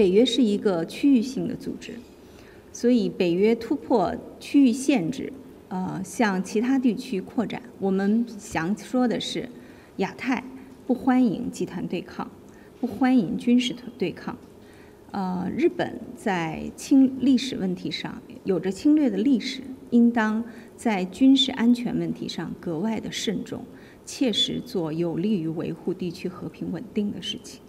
北约是一个区域性的组织，所以北约突破区域限制，向其他地区扩展。我们想说的是，亚太不欢迎集团对抗，不欢迎军事对抗。日本在历史问题上有着侵略的历史，应当在军事安全问题上格外的慎重，切实做有利于维护地区和平稳定的事情。